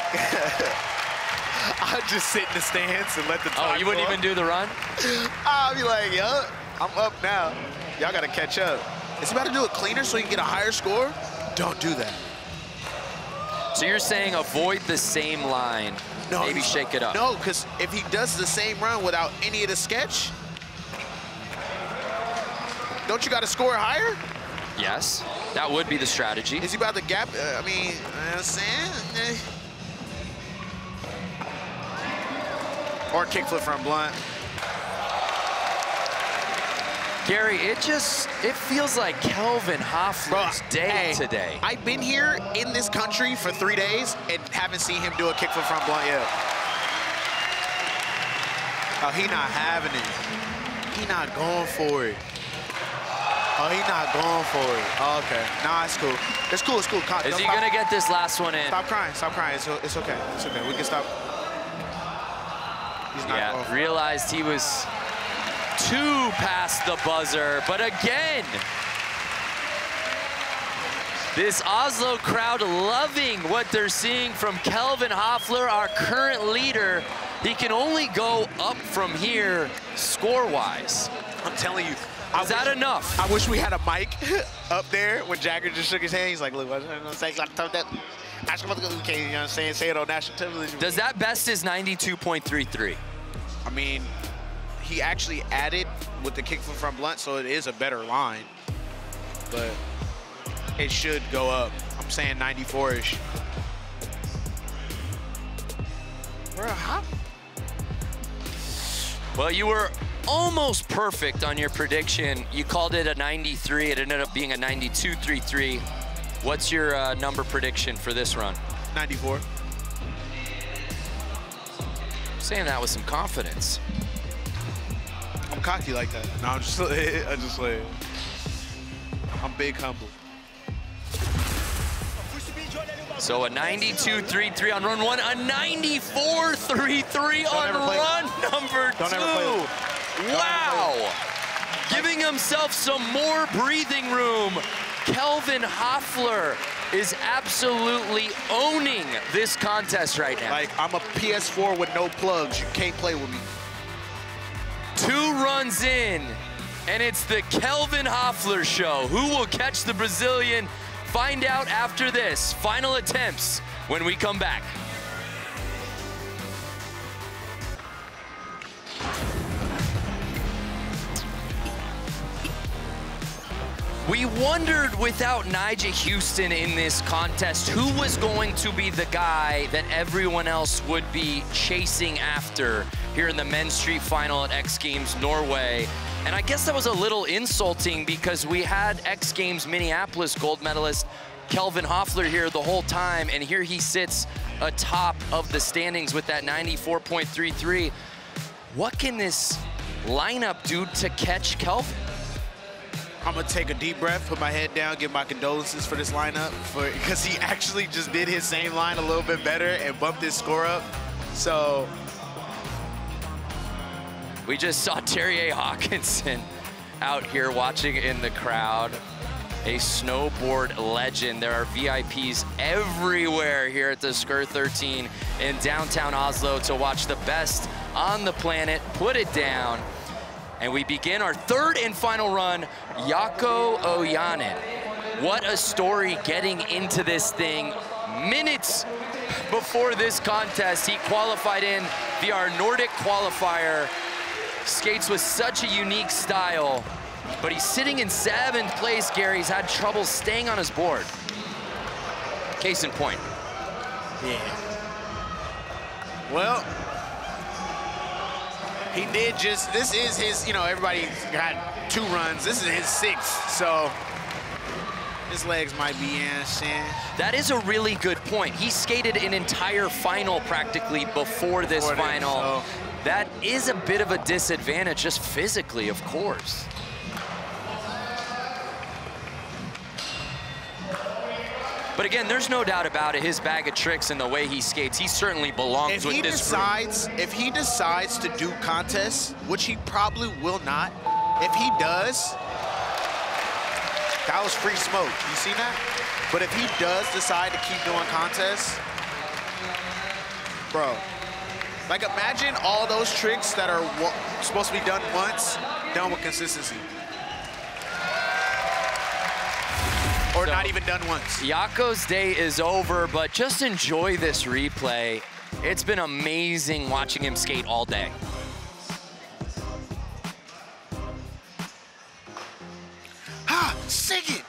I'll just sit in the stands and let the time. Oh, you wouldn't even do the run? I'll be like, yo, I'm up now. Y'all gotta catch up. Is he about to do it cleaner so he can get a higher score? Don't do that. So you're saying avoid the same line, no, maybe shake it up. No, because if he does the same run without any of the sketch, don't you got to score higher? Yes, that would be the strategy. Is he about the gap? I mean, or kickflip from Blunt. Gary, it feels like Kelvin Hoefler's day today. I've been here in this country for 3 days and haven't seen him do a kickflip from Blunt yet. Oh, he not having it. He not going for it. Oh, he's not going for it. Oh, okay. Nah, it's cool. It's cool, it's cool. Is he gonna get this last one in? Stop crying, stop crying. It's okay, it's okay. We can stop. He's not going for it. Realized he was two past the buzzer, but again, this Oslo crowd loving what they're seeing from Kelvin Hoefler, our current leader. He can only go up from here, score-wise. I'm telling you. Is that enough? I wish we had a mic up there when Jagger just shook his hand. He's like, look, I'm going to say that. You know what I'm saying? Say it on national television. Does that best is 92.33? I mean, he actually added with the kick from Blunt, so it is a better line. But it should go up. I'm saying 94-ish. Bro, how? Well, you were almost perfect on your prediction. You called it a 93. It ended up being a 92.33. What's your number prediction for this run? 94. Saying that with some confidence. I'm cocky like that. No, I'm just like, I'm big humble. So a 92-3-3 on run one, a 94-3-3 on run number two. Wow! Giving himself some more breathing room. Kelvin Hoefler is absolutely owning this contest right now. Like, I'm a PS4 with no plugs. You can't play with me. Two runs in, and it's the Kelvin Hoefler show. Who will catch the Brazilian? Find out after this. Final attempts when we come back. We wondered without Nyjah Houston in this contest who was going to be the guy that everyone else would be chasing after here in the men's street final at X Games Norway. And I guess that was a little insulting because we had X Games Minneapolis gold medalist Kelvin Hoefler here the whole time, and here he sits atop of the standings with that 94.33. What can this lineup do to catch Kelvin? I'm gonna take a deep breath, put my head down, give my condolences for this lineup, because he actually just did his same line a little bit better and bumped his score up, so. We just saw Terje Haakonsen out here watching in the crowd, a snowboard legend. There are VIPs everywhere here at the Skur 13 in downtown Oslo to watch the best on the planet put it down. And we begin our third and final run, Jaakko Ojanen. What a story getting into this thing. Minutes before this contest, he qualified in via our Nordic qualifier. Skates with such a unique style, but he's sitting in 7th place, Gary. He's had trouble staying on his board. Case in point. Yeah. Well, he did just, this is his, you know, everybody's got 2 runs. This is his 6th, so his legs might be in shin. That is a really good point. He skated an entire final practically before this final. So. That is a bit of a disadvantage, just physically, of course. But again, there's no doubt about it, his bag of tricks and the way he skates, he certainly belongs with this group. If he decides to do contests, which he probably will not, if he does, that was free smoke, you see that? But if he does decide to keep doing contests, bro. Like, imagine all those tricks that are supposed to be done once, done with consistency. Or so, not even done once. Jaakko's day is over, but just enjoy this replay. It's been amazing watching him skate all day. Ha! Sing it!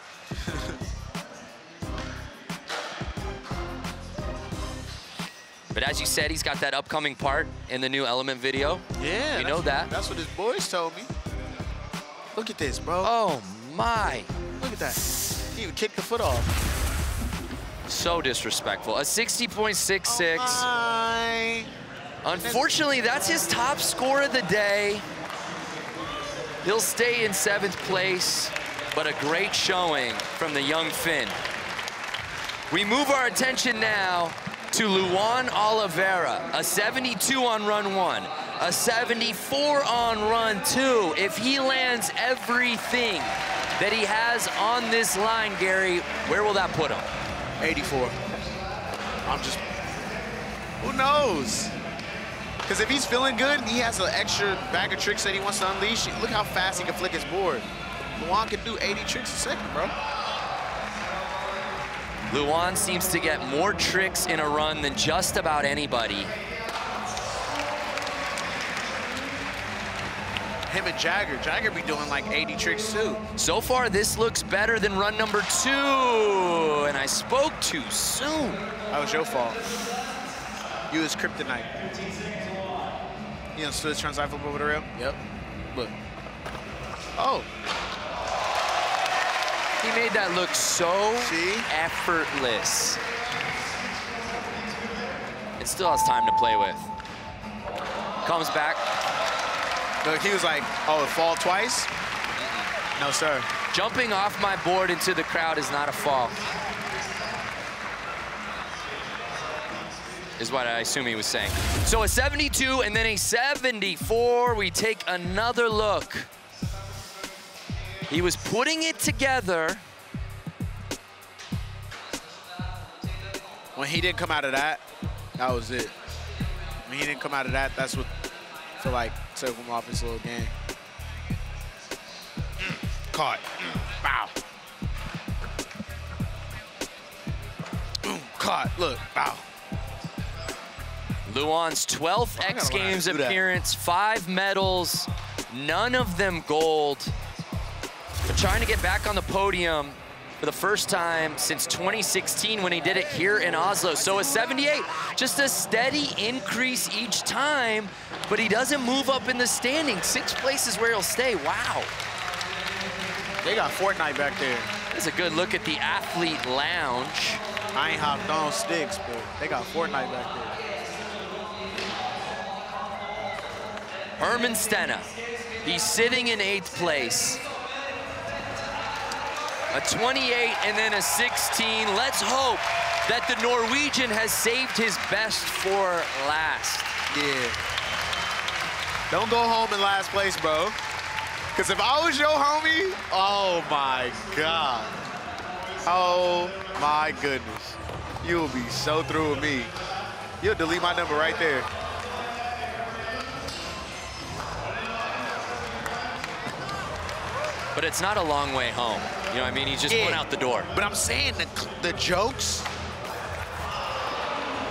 But as you said, he's got that upcoming part in the new Element video. Yeah. You know that. That's what his boys told me. Look at this, bro. Oh, my. Look at that. He even kicked the foot off. So disrespectful. A 60.66. Oh, my. Unfortunately, that's his top score of the day. He'll stay in 7th place, but a great showing from the young Finn. We move our attention now to Luan Oliveira, a 72 on run one, a 74 on run two. If he lands everything that he has on this line, Gary, where will that put him? 84. I'm just, who knows? Because if he's feeling good, he has an extra bag of tricks that he wants to unleash. Look how fast he can flick his board. Luan can do 80 tricks a second, bro. Luan seems to get more tricks in a run than just about anybody. Him and Jagger. Jagger be doing like 80 tricks too. So far, this looks better than run number 2. And I spoke too soon. That was your fault. You was kryptonite. You know, Swiss transide flip over the rail? Yep. Look. Oh. He made that look so effortless. It still has time to play with. Comes back. Look, he was like, oh, it fall twice? No, sir. Jumping off my board into the crowd is not a fall. is what I assume he was saying. So a 72 and then a 74. We take another look. He was putting it together. When he didn't come out of that, that was it. When he didn't come out of that, that's what I feel like took him off his little game. Caught. Wow. Caught. Look. Wow. Luan's 12th X Games appearance, 5 medals, none of them gold. They're trying to get back on the podium for the first time since 2016 when he did it here in Oslo. So a 78, just a steady increase each time, but he doesn't move up in the standing. 6 places where he'll stay. Wow. They got Fortnite back there. That's a good look at the athlete lounge. I ain't hopped on sticks, but they got Fortnite back there. Herman Stenna, he's sitting in 8th place. A 28 and then a 16. Let's hope that the Norwegian has saved his best for last. Yeah. Don't go home in last place, bro. Because if I was your homie, oh my God. Oh my goodness. You'll be so through with me. You'll delete my number right there. But it's not a long way home. You know what I mean? He's just going out the door. But I'm saying the jokes.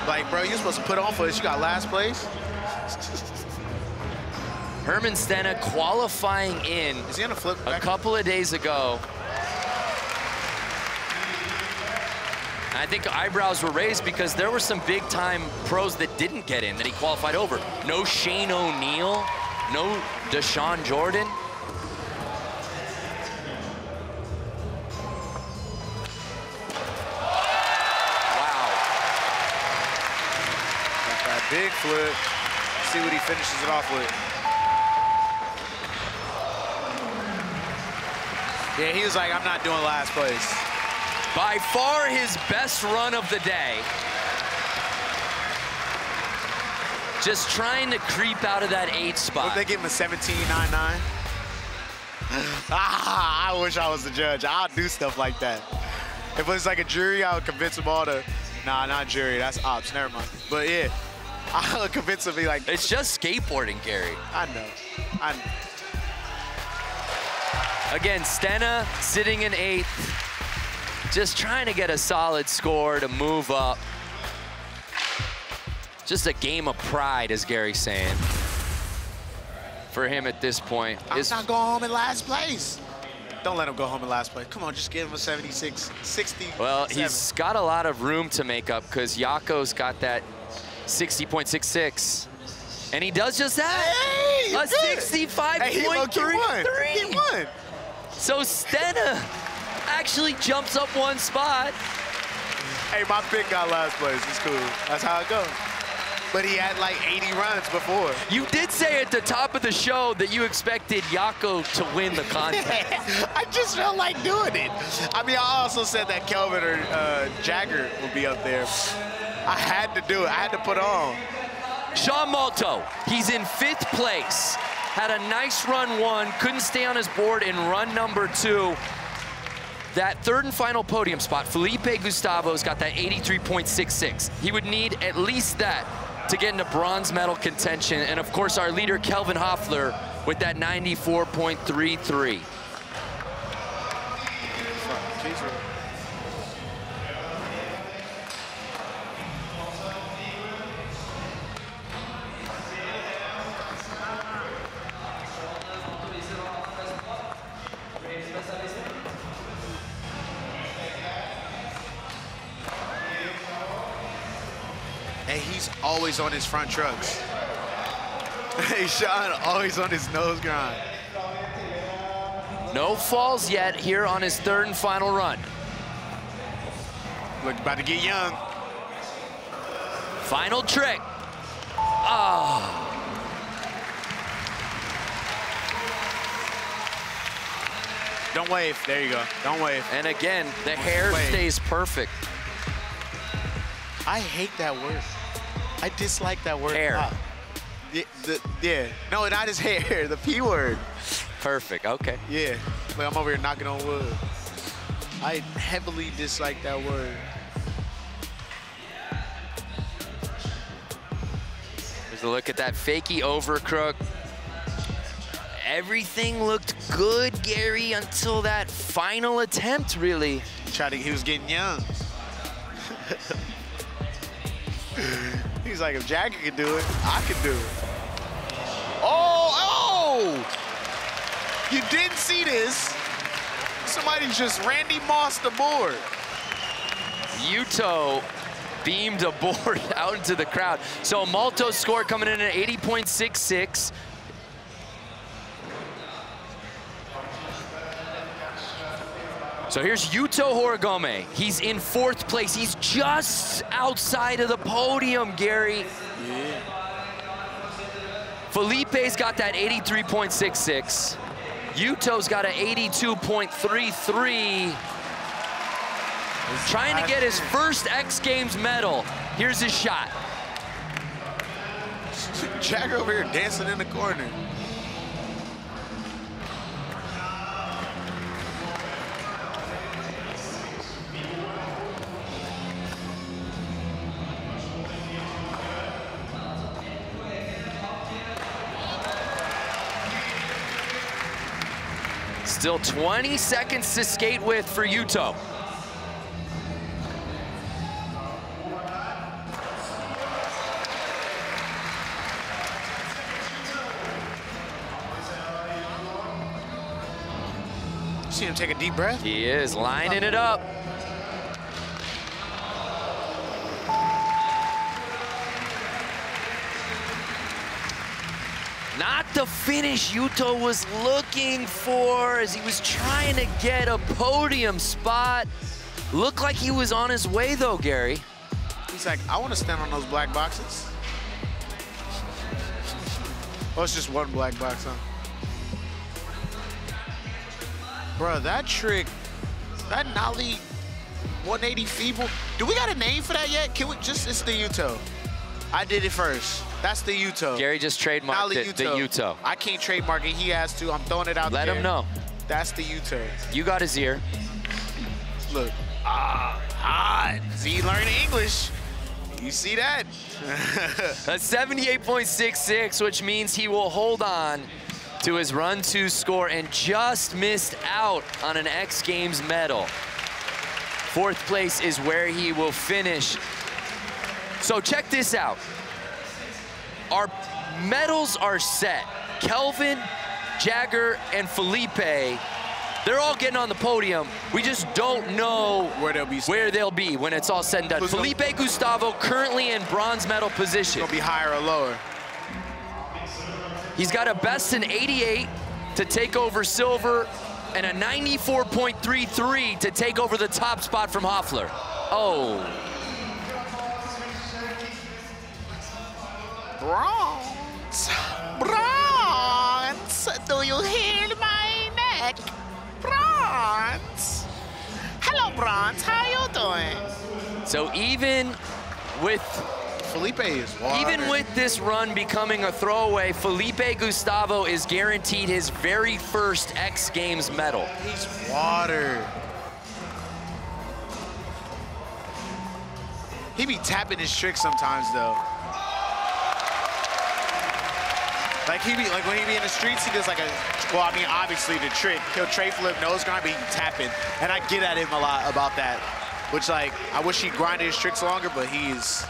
Like, bro, you're supposed to put on for this. You got last place. Herman Stenna qualifying in a couple of days ago. I think eyebrows were raised because there were some big-time pros that didn't get in, that he qualified over. No Shane O'Neill, no Deshaun Jordan. Big flip. See what he finishes it off with. Yeah, he was like, I'm not doing last place. By far his best run of the day. Just trying to creep out of that 8th spot. What, they give him a 17.99? Ah, I wish I was the judge. I'll do stuff like that. If it was like a jury, I would convince them all to, nah, not jury, that's ops, never mind. But yeah. I'll convince him, be like... It's just skateboarding, Gary. I know. I know. Again, Stenna sitting in 8th. Just trying to get a solid score to move up. Just a game of pride, as Gary's saying. For him at this point. It's not going home in last place. Don't let him go home in last place. Come on, just give him a 76, 60. Well, he's got a lot of room to make up because Jaakko's got that 60.66, and he does just that. Hey, a 65.33. So Stenna actually jumps up 1 spot. Hey, my pick got last place. It's cool. That's how it goes. But he had like 80 runs before. You did say at the top of the show that you expected Jaakko to win the contest. I just felt like doing it. I mean, I also said that Kelvin or Jagger would be up there. I had to do it. I had to put on. Sean Malto, he's in 5th place. Had a nice run 1, couldn't stay on his board in run number 2. That 3rd and final podium spot, Felipe Gustavo's got that 83.66. He would need at least that to get into bronze medal contention. And of course, our leader, Kelvin Hoefler, with that 94.33. Always on his front trucks. Hey, Sean, always on his nose grind. No falls yet here on his 3rd and final run. Look, about to get young. Final trick. Oh. Don't wave. There you go. Don't wave. And again, the hair stays perfect. I hate that word. I dislike that word. Hair. Yeah. No, not his hair. The P word. Perfect. Okay. Yeah. Like, I'm over here knocking on wood. I heavily dislike that word. Here's a look at that fakie over crook. Everything looked good, Gary, until that final attempt, really. He was getting young. He's like, if Jagger can do it, I can do it. Oh! You didn't see this. Somebody just Randy Mossed the board. Yuto beamed a board out into the crowd. So Malto's score coming in at 80.66. So here's Yuto Horigome. He's in fourth place. He's just outside of the podium, Gary. Yeah. Felipe's got that 83.66. Yuto's got an 82.33. Trying to get his first X Games medal. Here's his shot. Jagger over here dancing in the corner. Still 20 seconds to skate with for Yuto. See him take a deep breath? He is lining it up. Not the finish Yuto was looking for as he was trying to get a podium spot. Looked like he was on his way though, Gary. He's like, I want to stand on those black boxes. Oh, it's just one black box, huh? Bro, that trick, that nollie 180 feeble. Do we got a name for that yet? Can we just, it's the Yuto. I did it first. That's the Yuto. Gary just trademarked it, the Yuto. I can't trademark it. He has to. I'm throwing it out there. Let him know. That's the Yuto. You got his ear. Look. Ah. Z learning English. You see that? A 78.66, which means he will hold on to his run two score and just missed out on an X Games medal. Fourth place is where he will finish. So check this out. Our medals are set. Kelvin, Jagger, and Felipe, they're all getting on the podium. We just don't know where they'll be when it's all said and done. Felipe Gustavo currently in bronze medal position. He'll be higher or lower. He's got a best in 88 to take over silver and a 94.33 to take over the top spot from Hoefler. Oh. Bronze, bronze, do you hear my neck? Bronze. Hello, bronze, how you doing? So even with Felipe is water. Even with this run becoming a throwaway, Felipe Gustavo is guaranteed his very first X Games medal. He's water. He be tapping his trick sometimes though. Like he be, like when he be in the streets, he does like a, well, I mean, obviously the trick. He'll tray flip, nose grind, but he can tap in. And I get at him a lot about that, which like, I wish he grinded his tricks longer, but he's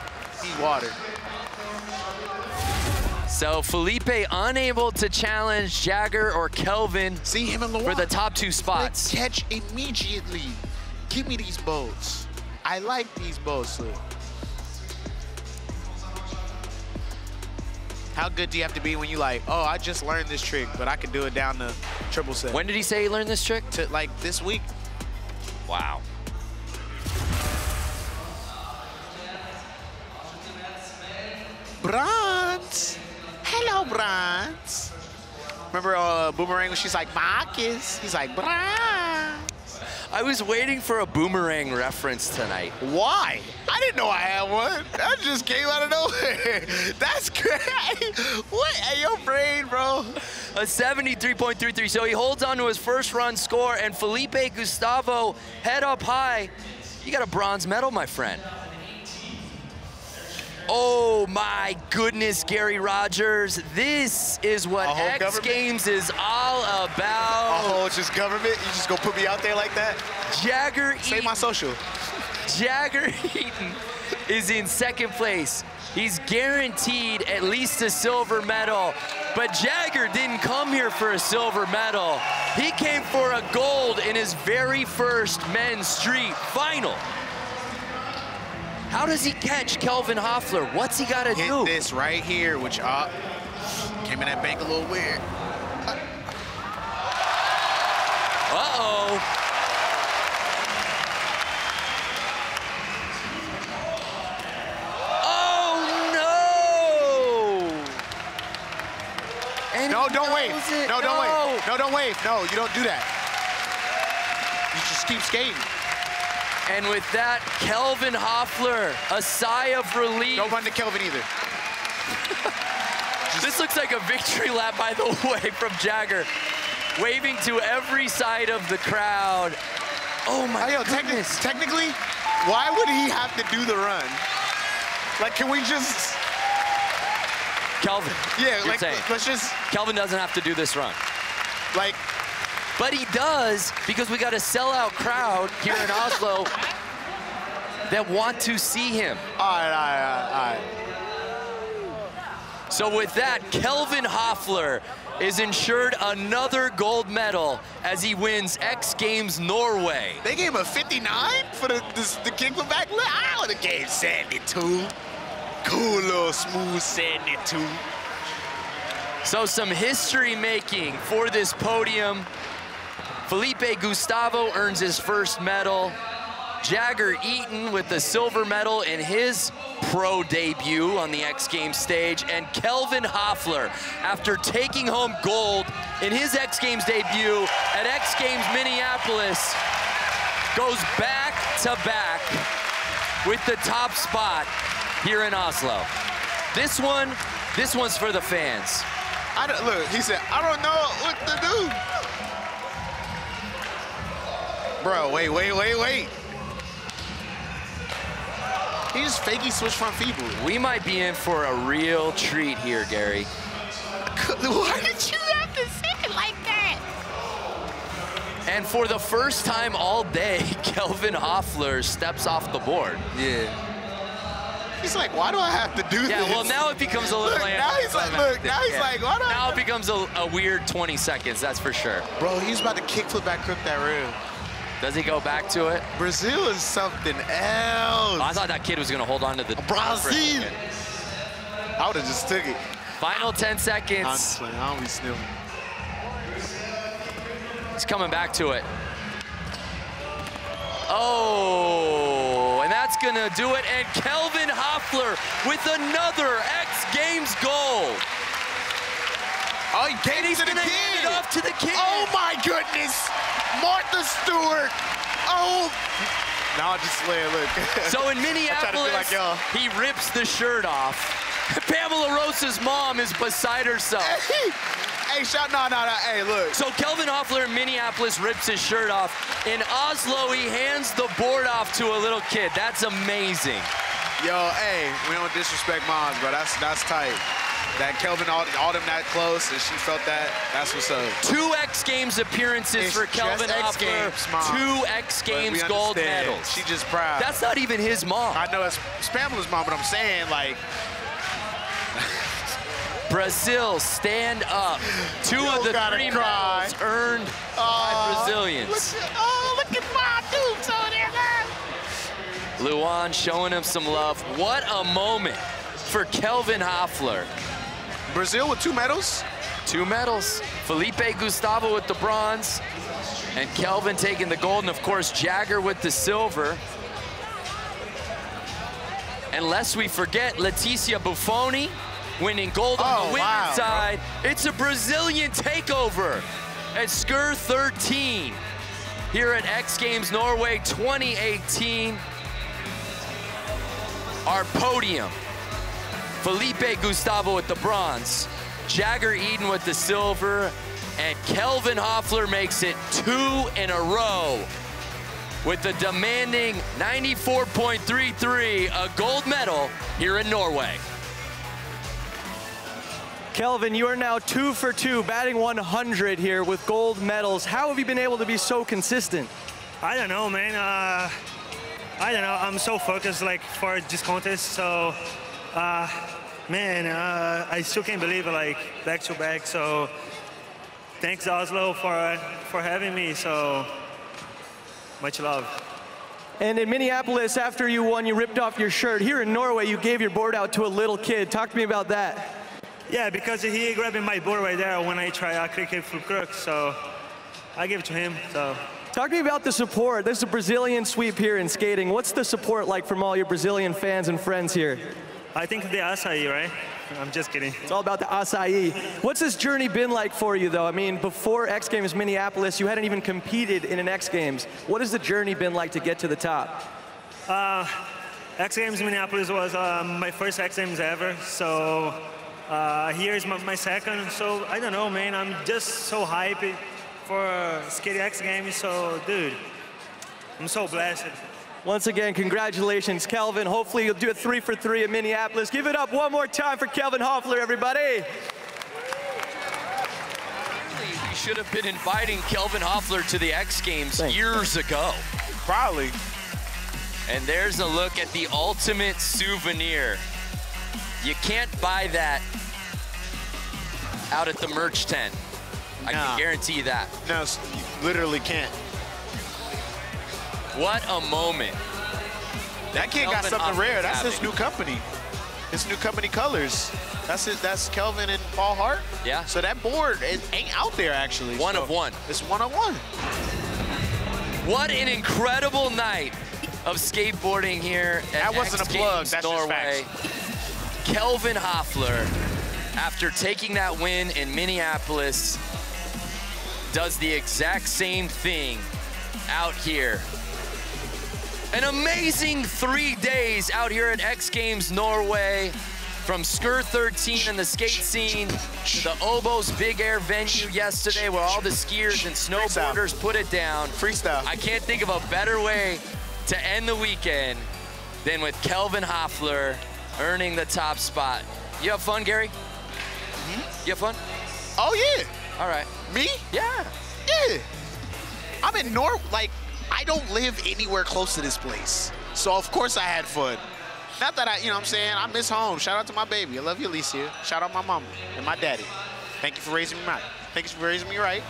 watered. So Felipe unable to challenge Jagger or Kelvin for the top two spots. They catch immediately. Give me these boats. I like these boats, look. How good do you have to be when you like, oh, I just learned this trick, but I can do it down to triple set. When did he say he learned this trick? To, like this week. Wow. Bronze. Hello, Bronze. Remember Boomerang when she's like, Marcus? He's like, Bronze. I was waiting for a boomerang reference tonight. Why? I didn't know I had one. That just came out of nowhere. That's great. What in your brain, bro? A 73.33. So he holds on to his first run score, and Felipe Gustavo, head up high. You got a bronze medal, my friend. Oh my goodness, Gary Rogers. This is what X Games is all about. Oh, it's just government? You just gonna put me out there like that? Jagger Eaton. Say my social. Jagger Eaton is in second place. He's guaranteed at least a silver medal. But Jagger didn't come here for a silver medal. He came for a gold in his very first men's street final. How does he catch Kelvin Hoefler? What's he got to do? Hit this right here, which came in that bank a little weird. Uh-oh. Oh, no! And no, don't wave. No, don't wave. No, don't wave. No, you don't do that. You just keep skating. And with that, Kelvin Hoefler, a sigh of relief. Don't run to Kelvin either. This looks like a victory lap, by the way, from Jagger, waving to every side of the crowd. Oh my goodness. Technically, why would he have to do the run? Like, can we just? Kelvin. Yeah, like, let's just. Kelvin doesn't have to do this run. Like. But he does, because we got a sellout crowd here in Oslo that want to see him. All right. So with that, Kelvin Hoefler is insured another gold medal as he wins X Games Norway. They gave him a 59 for the kickback? I would have gave 72. Cool little smooth 72. So some history making for this podium. Felipe Gustavo earns his first medal. Jagger Eaton with the silver medal in his pro debut on the X Games stage. And Kelvin Hoefler, after taking home gold in his X Games debut at X Games Minneapolis, goes back to back with the top spot here in Oslo. This one's for the fans. Look, he said, I don't know what to do. Bro, wait. He just fakey switched front feeble. We might be in for a real treat here, Gary. Why did you have to say it like that? And for the first time all day, Kelvin Hoefler steps off the board. Yeah. He's like, why do I have to do this? Yeah, well, now it becomes a little... Now it becomes a weird 20 seconds, that's for sure. Bro, he's about to kickflip back crook that rail. Does he go back to it? Brazil is something else. I thought that kid was going to hold on to the... Brazil! I would have just took it. Final 10 seconds. Honestly, I don't be sniffing. He's coming back to it. Oh, and that's going to do it. And Kelvin Hoefler with another X Games goal. Oh, he gave it to the kid. Hand it off to the kid. Oh, my goodness. Martha Stewart. Oh. No, just lay it, look. So in Minneapolis, he rips the shirt off. Pamela Rosa's mom is beside herself. Hey, hey, look. So Kelvin Hoefler in Minneapolis rips his shirt off. In Oslo, he hands the board off to a little kid. That's amazing. Yo, hey, we don't disrespect moms, bro. That's tight. That Kelvin all them that close, and she felt that. That's what's up. Two X Games appearances for Kelvin Hoefler. Two X Games gold medals. She just proud. That's not even his mom. I know it's Pamela's mom, but I'm saying, like. Brazil, stand up. Two of the three medals earned by Brazilians. Look at my dudes over there, man. Luan showing him some love. What a moment for Kelvin Hoefler. Brazil with two medals? Two medals. Felipe Gustavo with the bronze, and Kelvin taking the gold, and of course, Jagger with the silver. And lest we forget, Leticia Bufoni winning gold on the women's side. Bro. It's a Brazilian takeover at Skur 13. here at X Games Norway 2018. Our podium, Felipe Gustavo with the bronze, Jagger Eaton with the silver, and Kelvin Hoefler makes it 2 in a row with the demanding 94.33, a gold medal here in Norway. Kelvin, you are now 2 for 2, batting 100 here with gold medals. How have you been able to be so consistent? I don't know, man. I don't know. I'm so focused, like, for this contest. So, man, I still can't believe it, like, back to back. So, thanks Oslo for having me. So, much love. And in Minneapolis, after you won, you ripped off your shirt. Here in Norway, you gave your board out to a little kid. Talk to me about that. Yeah, because he grabbing my board right there when I try a cricket full crook, so I give it to him. So talk to me about the support. There's a Brazilian sweep here in skating. What's the support like from all your Brazilian fans and friends here? I think the acai, right? I'm just kidding. It's all about the acai. What's this journey been like for you, though? I mean, before X Games Minneapolis, you hadn't even competed in an X Games. What has the journey been like to get to the top? X Games Minneapolis was my first X Games ever, so here's my second, so I don't know, man. I'm just so hyped for Skate X Games, so dude, I'm so blessed. Once again, congratulations, Kelvin. Hopefully you'll do a 3 for 3 in Minneapolis. Give it up one more time for Kelvin Hoefler, everybody. We should have been inviting Kelvin Hoefler to the X Games years ago. Probably. And there's a look at the ultimate souvenir. You can't buy that out at the merch tent. I can guarantee you that. No, you literally can't. What a moment. That kid got something rare. That's his new company. His new company colors. That's Kelvin and Paul Hart. Yeah. So that board ain't out there, actually. One of one. It's one of one. What an incredible night of skateboarding here at X Games Norway. That wasn't a plug. That's just facts. Kelvin Hoefler, after taking that win in Minneapolis, does the exact same thing out here. An amazing 3 days out here at X Games Norway, from Skur 13 and the skate scene to the Obo's Big Air venue yesterday, where all the skiers and snowboarders put it down. Freestyle. I can't think of a better way to end the weekend than with Kelvin Hoefler earning the top spot. You have fun, Gary? Mm-hmm. You have fun? Oh, yeah. All right. Me? Yeah. Yeah. I'm in Norway. Like, I don't live anywhere close to this place. So, of course, I had fun. Not that I, you know what I'm saying? I miss home. Shout out to my baby. I love you, Alicia. Shout out my mama and my daddy. Thank you for raising me right. Thank you for raising me right.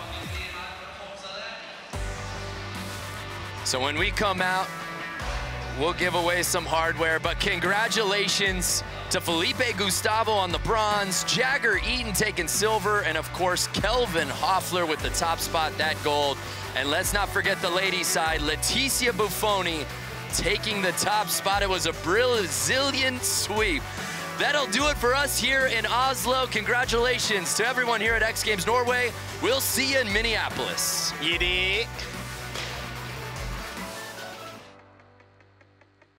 So when we come out, we'll give away some hardware, but congratulations to Felipe Gustavo on the bronze, Jagger Eaton taking silver, and of course, Kelvin Hoefler with the top spot, that gold. And let's not forget the ladies' side, Leticia Bufoni taking the top spot. It was a Brazilian sweep. That'll do it for us here in Oslo. Congratulations to everyone here at X Games Norway. We'll see you in Minneapolis.